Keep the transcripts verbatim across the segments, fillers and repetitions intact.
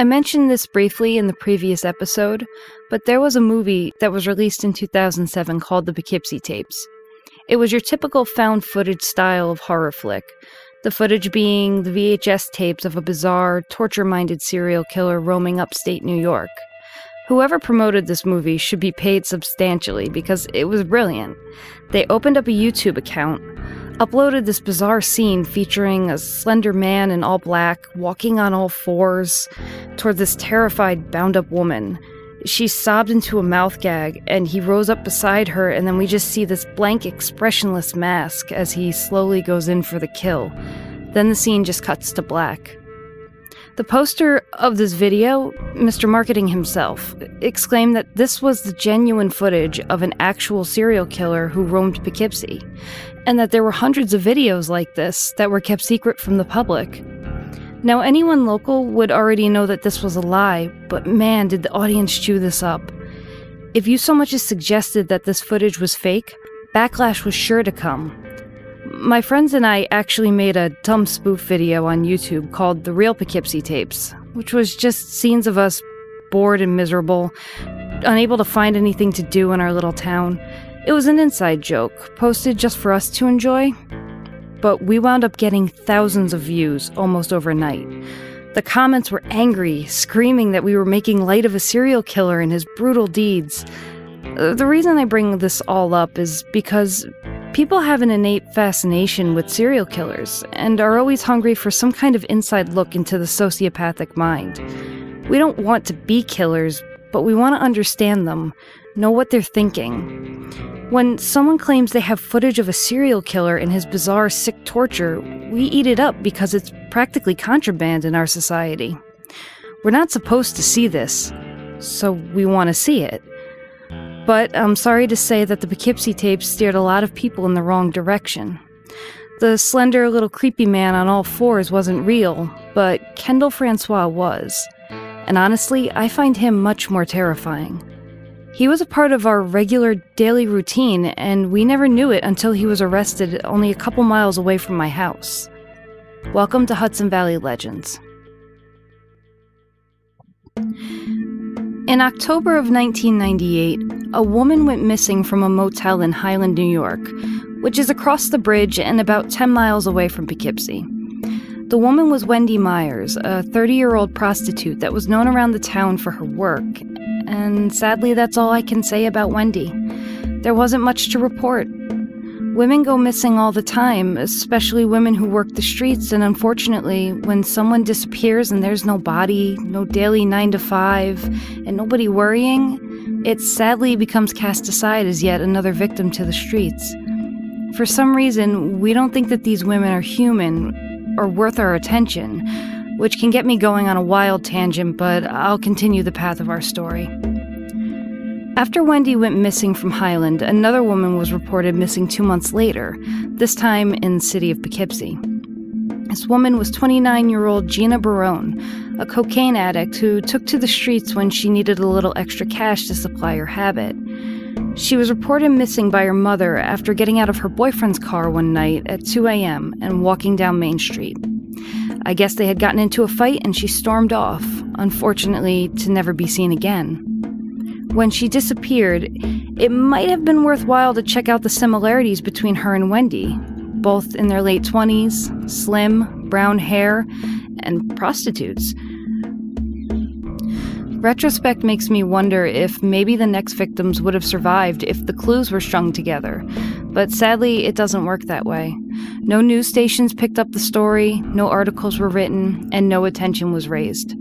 I mentioned this briefly in the previous episode, but there was a movie that was released in two thousand seven called The Poughkeepsie Tapes. It was your typical found footage style of horror flick, the footage being the V H S tapes of a bizarre, torture-minded serial killer roaming upstate New York. Whoever promoted this movie should be paid substantially because it was brilliant. They opened up a YouTube account, uploaded this bizarre scene featuring a slender man in all black walking on all fours toward this terrified, bound-up woman. She sobbed into a mouth gag, and he rose up beside her, and then we just see this blank, expressionless mask as he slowly goes in for the kill. Then the scene just cuts to black. The poster of this video, Mister Marketing himself, exclaimed that this was the genuine footage of an actual serial killer who roamed Poughkeepsie, and that there were hundreds of videos like this that were kept secret from the public. Now, anyone local would already know that this was a lie, but man, did the audience chew this up. If you so much as suggested that this footage was fake, backlash was sure to come. My friends and I actually made a dumb spoof video on YouTube called The Real Poughkeepsie Tapes, which was just scenes of us bored and miserable, unable to find anything to do in our little town. It was an inside joke, posted just for us to enjoy, but we wound up getting thousands of views almost overnight. The comments were angry, screaming that we were making light of a serial killer and his brutal deeds. The reason I bring this all up is because people have an innate fascination with serial killers and are always hungry for some kind of inside look into the sociopathic mind. We don't want to be killers, but we want to understand them, know what they're thinking. When someone claims they have footage of a serial killer and his bizarre, sick torture, we eat it up because it's practically contraband in our society. We're not supposed to see this, so we want to see it. But I'm sorry to say that the Poughkeepsie Tapes steered a lot of people in the wrong direction. The slender, little creepy man on all fours wasn't real, but Kendall Francois was. And honestly, I find him much more terrifying. He was a part of our regular daily routine, and we never knew it until he was arrested only a couple miles away from my house. Welcome to Hudson Valley Legends. In October of nineteen ninety-eight, a woman went missing from a motel in Highland, New York, which is across the bridge and about ten miles away from Poughkeepsie. The woman was Wendy Myers, a thirty-year-old prostitute that was known around the town for her work, and sadly that's all I can say about Wendy. There wasn't much to report. Women go missing all the time, especially women who work the streets, and unfortunately, when someone disappears and there's no body, no daily nine to five, and nobody worrying, it sadly becomes cast aside as yet another victim to the streets. For some reason, we don't think that these women are human or worth our attention, which can get me going on a wild tangent, but I'll continue the path of our story. After Wendy went missing from Highland, another woman was reported missing two months later, this time in the city of Poughkeepsie. This woman was twenty-nine-year-old Gina Barone, a cocaine addict who took to the streets when she needed a little extra cash to supply her habit. She was reported missing by her mother after getting out of her boyfriend's car one night at two a m and walking down Main Street. I guess they had gotten into a fight and she stormed off, unfortunately to never be seen again. When she disappeared, it might have been worthwhile to check out the similarities between her and Wendy. Both in their late twenties, slim, brown hair, and prostitutes. Retrospect makes me wonder if maybe the next victims would have survived if the clues were strung together, but sadly it doesn't work that way. No news stations picked up the story, no articles were written, and no attention was raised.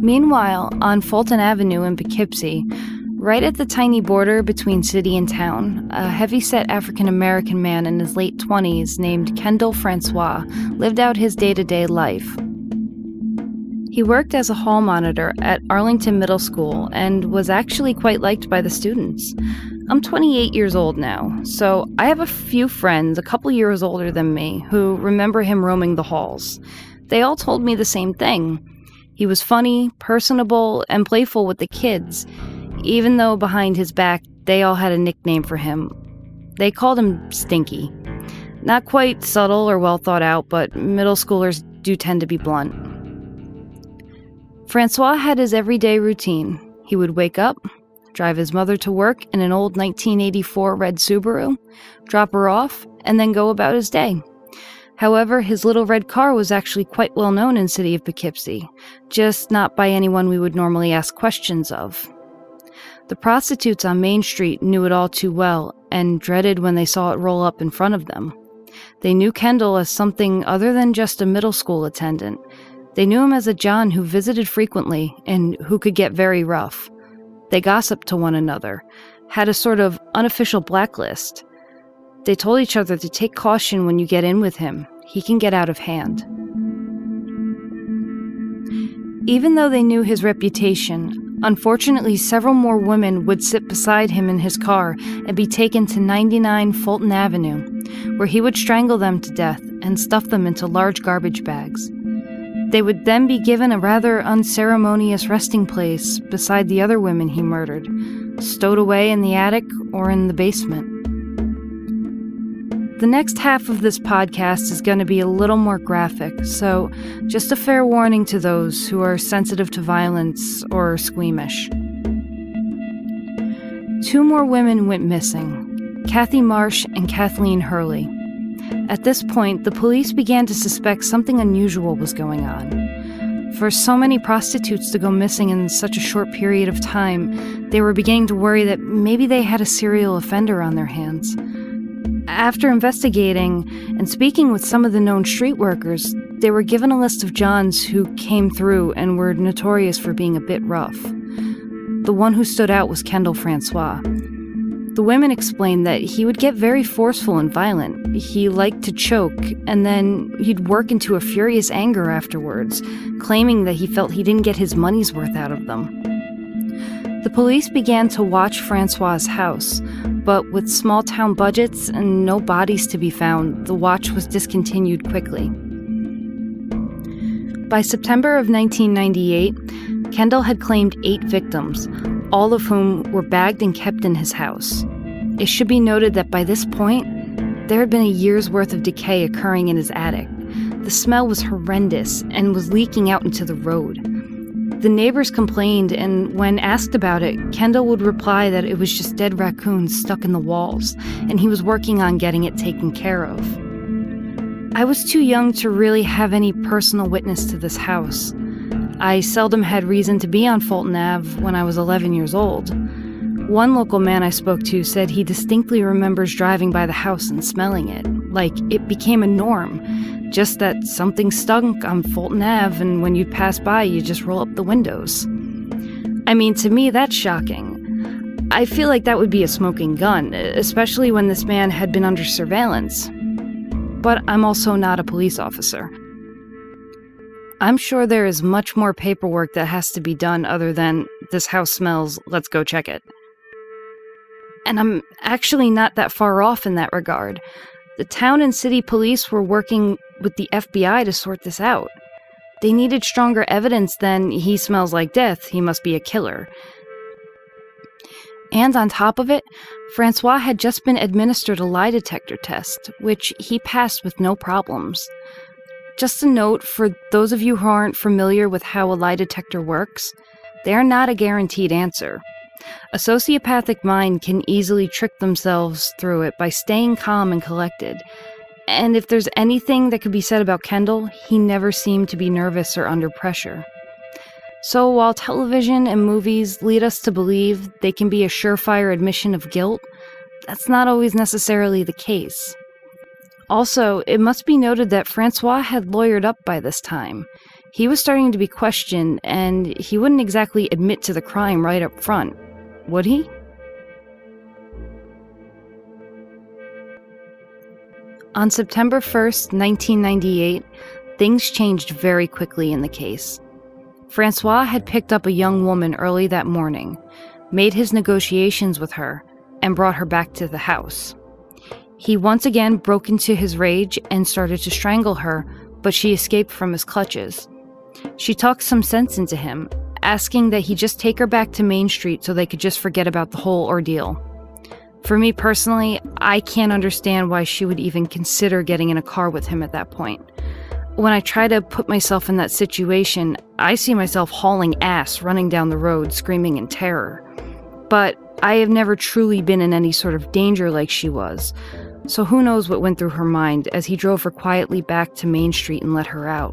Meanwhile, on Fulton Avenue in Poughkeepsie, right at the tiny border between city and town, a heavy-set African-American man in his late twenties named Kendall Francois lived out his day-to-day life. He worked as a hall monitor at Arlington Middle School and was actually quite liked by the students. I'm twenty-eight years old now, so I have a few friends a couple years older than me who remember him roaming the halls. They all told me the same thing. He was funny, personable, and playful with the kids. Even though behind his back, they all had a nickname for him. They called him Stinky. Not quite subtle or well thought out, but middle schoolers do tend to be blunt. Francois had his everyday routine. He would wake up, drive his mother to work in an old nineteen eighty-four red Subaru, drop her off, and then go about his day. However, his little red car was actually quite well known in the city of Poughkeepsie, just not by anyone we would normally ask questions of. The prostitutes on Main Street knew it all too well and dreaded when they saw it roll up in front of them. They knew Kendall as something other than just a middle school attendant. They knew him as a John who visited frequently and who could get very rough. They gossiped to one another, had a sort of unofficial blacklist. They told each other to take caution when you get in with him. He can get out of hand. Even though they knew his reputation, unfortunately several more women would sit beside him in his car and be taken to ninety-nine Fulton Avenue, where he would strangle them to death and stuff them into large garbage bags. They would then be given a rather unceremonious resting place beside the other women he murdered, stowed away in the attic or in the basement. The next half of this podcast is going to be a little more graphic, so just a fair warning to those who are sensitive to violence or squeamish. Two more women went missing, Kathy Marsh and Kathleen Hurley. At this point, the police began to suspect something unusual was going on. For so many prostitutes to go missing in such a short period of time, they were beginning to worry that maybe they had a serial offender on their hands. After investigating and speaking with some of the known street workers, they were given a list of Johns who came through and were notorious for being a bit rough. The one who stood out was Kendall Francois. The women explained that he would get very forceful and violent. He liked to choke, and then he'd work into a furious anger afterwards, claiming that he felt he didn't get his money's worth out of them. The police began to watch Francois's house, but with small-town budgets and no bodies to be found, the watch was discontinued quickly. By September of nineteen ninety-eight, Kendall had claimed eight victims, all of whom were bagged and kept in his house. It should be noted that by this point, there had been a year's worth of decay occurring in his attic. The smell was horrendous and was leaking out into the road. The neighbors complained, and when asked about it, Kendall would reply that it was just dead raccoons stuck in the walls, and he was working on getting it taken care of. I was too young to really have any personal witness to this house. I seldom had reason to be on Fulton Avenue when I was eleven years old. One local man I spoke to said he distinctly remembers driving by the house and smelling it, like it became a norm, just that something stunk on Fulton Avenue and when you'd pass by, you just roll up the windows. I mean, to me, that's shocking. I feel like that would be a smoking gun, especially when this man had been under surveillance. But I'm also not a police officer. I'm sure there is much more paperwork that has to be done other than, this house smells, let's go check it. And I'm actually not that far off in that regard. The town and city police were working with the F B I to sort this out. They needed stronger evidence than, he smells like death, he must be a killer. And on top of it, Francois had just been administered a lie detector test, which he passed with no problems. Just a note for those of you who aren't familiar with how a lie detector works, they are not a guaranteed answer. A sociopathic mind can easily trick themselves through it by staying calm and collected. And if there's anything that could be said about Kendall, he never seemed to be nervous or under pressure. So while television and movies lead us to believe they can be a surefire admission of guilt, that's not always necessarily the case. Also, it must be noted that Francois had lawyered up by this time. He was starting to be questioned, and he wouldn't exactly admit to the crime right up front, would he? On September first, nineteen ninety-eight, things changed very quickly in the case. Francois had picked up a young woman early that morning, made his negotiations with her, and brought her back to the house. He once again broke into his rage and started to strangle her, but she escaped from his clutches. She talked some sense into him, asking that he just take her back to Main Street so they could just forget about the whole ordeal. For me personally, I can't understand why she would even consider getting in a car with him at that point. When I try to put myself in that situation, I see myself hauling ass, running down the road, screaming in terror. But I have never truly been in any sort of danger like she was, so who knows what went through her mind as he drove her quietly back to Main Street and let her out.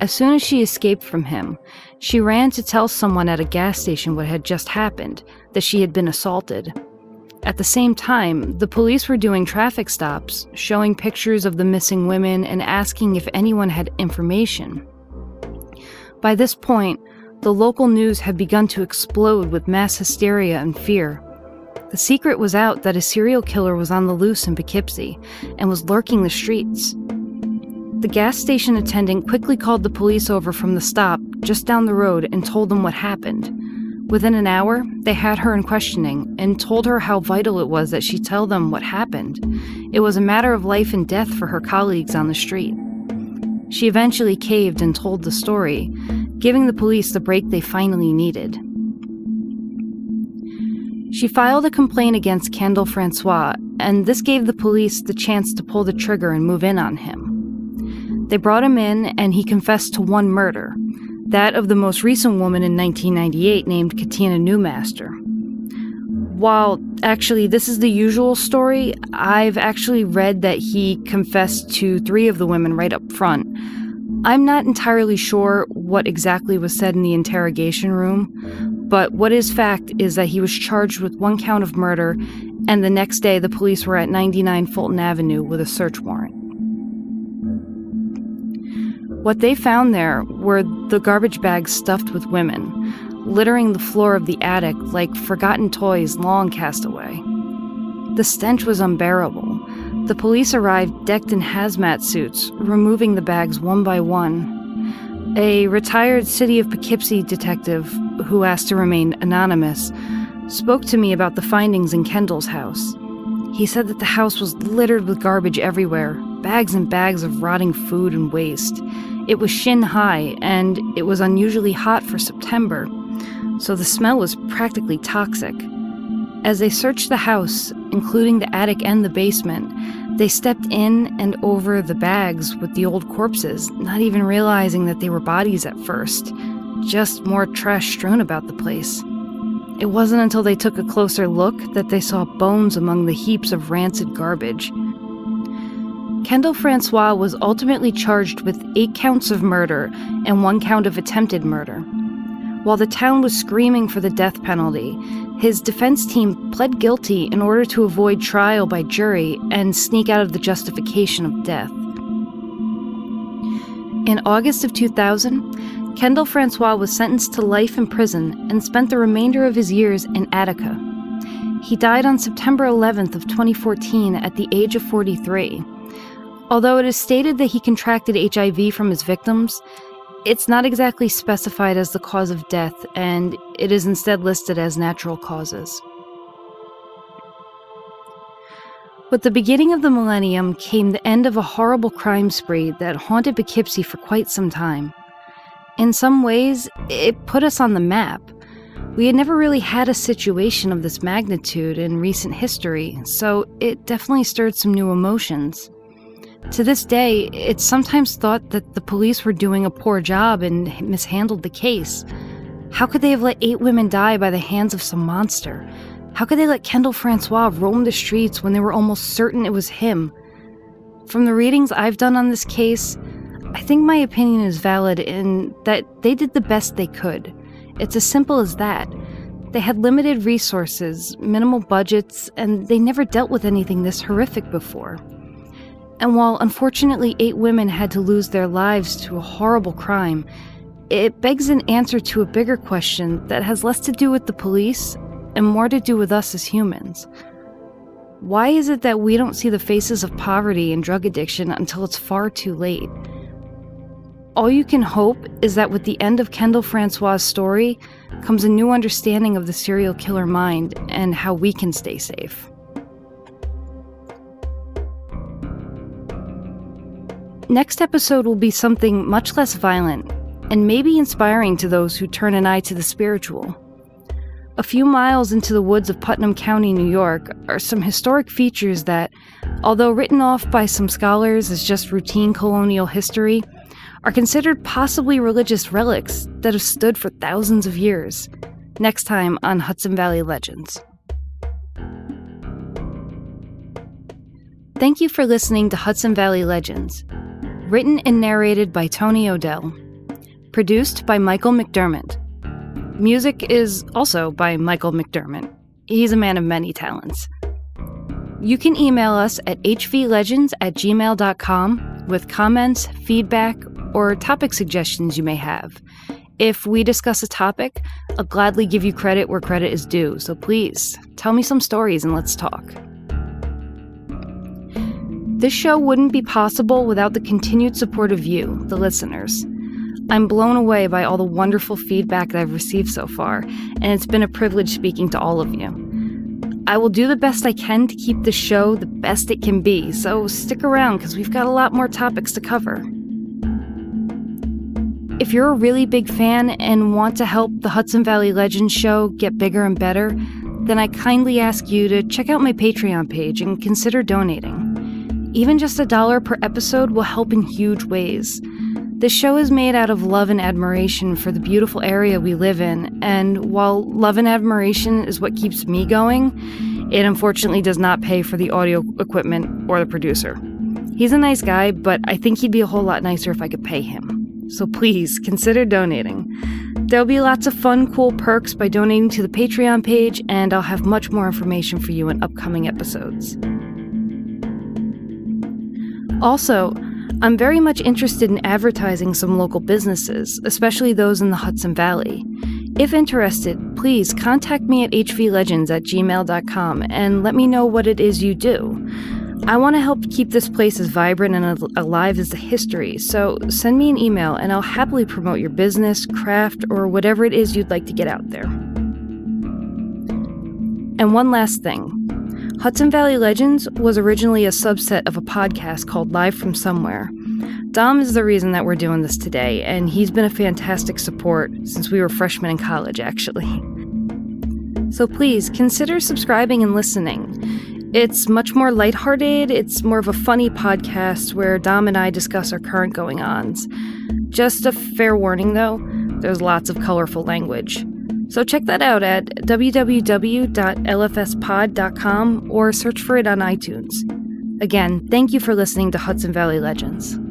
As soon as she escaped from him, she ran to tell someone at a gas station what had just happened, that she had been assaulted. At the same time, the police were doing traffic stops, showing pictures of the missing women and asking if anyone had information. By this point, the local news had begun to explode with mass hysteria and fear. The secret was out that a serial killer was on the loose in Poughkeepsie and was lurking the streets. The gas station attendant quickly called the police over from the stop just down the road and told them what happened. Within an hour, they had her in questioning and told her how vital it was that she tell them what happened. It was a matter of life and death for her colleagues on the street. She eventually caved and told the story, giving the police the break they finally needed. She filed a complaint against Kendall Francois, and this gave the police the chance to pull the trigger and move in on him. They brought him in, and he confessed to one murder, that of the most recent woman in nineteen ninety-eight named Katina Newmaster. While, actually, this is the usual story, I've actually read that he confessed to three of the women right up front. I'm not entirely sure what exactly was said in the interrogation room, but what is fact is that he was charged with one count of murder, and the next day the police were at ninety-nine Fulton Avenue with a search warrant. What they found there were the garbage bags stuffed with women, littering the floor of the attic like forgotten toys long cast away. The stench was unbearable. The police arrived decked in hazmat suits, removing the bags one by one. A retired City of Poughkeepsie detective, who asked to remain anonymous, spoke to me about the findings in Kendall's house. He said that the house was littered with garbage everywhere, bags and bags of rotting food and waste. It was shin high, and it was unusually hot for September, so the smell was practically toxic. As they searched the house, including the attic and the basement, they stepped in and over the bags with the old corpses, not even realizing that they were bodies at first, just more trash strewn about the place. It wasn't until they took a closer look that they saw bones among the heaps of rancid garbage. Kendall Francois was ultimately charged with eight counts of murder and one count of attempted murder. While the town was screaming for the death penalty, his defense team pled guilty in order to avoid trial by jury and sneak out of the justification of death. In August of two thousand, Kendall Francois was sentenced to life in prison and spent the remainder of his years in Attica. He died on September eleventh of twenty fourteen at the age of forty-three. Although it is stated that he contracted H I V from his victims, it's not exactly specified as the cause of death, and it is instead listed as natural causes. With the beginning of the millennium came the end of a horrible crime spree that haunted Poughkeepsie for quite some time. In some ways, it put us on the map. We had never really had a situation of this magnitude in recent history, so it definitely stirred some new emotions. To this day, it's sometimes thought that the police were doing a poor job and mishandled the case. How could they have let eight women die by the hands of some monster? How could they let Kendall Francois roam the streets when they were almost certain it was him? From the readings I've done on this case, I think my opinion is valid in that they did the best they could. It's as simple as that. They had limited resources, minimal budgets, and they never dealt with anything this horrific before. And while unfortunately eight women had to lose their lives to a horrible crime, it begs an answer to a bigger question that has less to do with the police and more to do with us as humans. Why is it that we don't see the faces of poverty and drug addiction until it's far too late? All you can hope is that with the end of Kendall Francois' story comes a new understanding of the serial killer mind and how we can stay safe. Next episode will be something much less violent, and maybe inspiring to those who turn an eye to the spiritual. A few miles into the woods of Putnam County, New York, are some historic features that, although written off by some scholars as just routine colonial history, are considered possibly religious relics that have stood for thousands of years. Next time on Hudson Valley Legends. Thank you for listening to Hudson Valley Legends, written and narrated by Tony O'Dell, produced by Michael McDermott. Music is also by Michael McDermott. He's a man of many talents. You can email us at h v legends at gmail dot com with comments, feedback, or topic suggestions you may have. If we discuss a topic, I'll gladly give you credit where credit is due, so please, tell me some stories and let's talk. This show wouldn't be possible without the continued support of you, the listeners. I'm blown away by all the wonderful feedback that I've received so far, and it's been a privilege speaking to all of you. I will do the best I can to keep the show the best it can be, so stick around because we've got a lot more topics to cover. If you're a really big fan and want to help the Hudson Valley Legends show get bigger and better, then I kindly ask you to check out my Patreon page and consider donating. Even just a dollar per episode will help in huge ways. This show is made out of love and admiration for the beautiful area we live in, and while love and admiration is what keeps me going, it unfortunately does not pay for the audio equipment or the producer. He's a nice guy, but I think he'd be a whole lot nicer if I could pay him. So please, consider donating. There'll be lots of fun, cool perks by donating to the Patreon page, and I'll have much more information for you in upcoming episodes. Also, I'm very much interested in advertising some local businesses, especially those in the Hudson Valley. If interested, please contact me at h v legends at gmail dot com and let me know what it is you do. I want to help keep this place as vibrant and alive as the history, so send me an email and I'll happily promote your business, craft, or whatever it is you'd like to get out there. And one last thing. Hudson Valley Legends was originally a subset of a podcast called Live From Somewhere. Dom is the reason that we're doing this today, and he's been a fantastic support since we were freshmen in college, actually. So please, consider subscribing and listening. It's much more lighthearted, it's more of a funny podcast where Dom and I discuss our current going-ons. Just a fair warning, though, there's lots of colorful language. So check that out at w w w dot l f s pod dot com or search for it on iTunes. Again, thank you for listening to Hudson Valley Legends.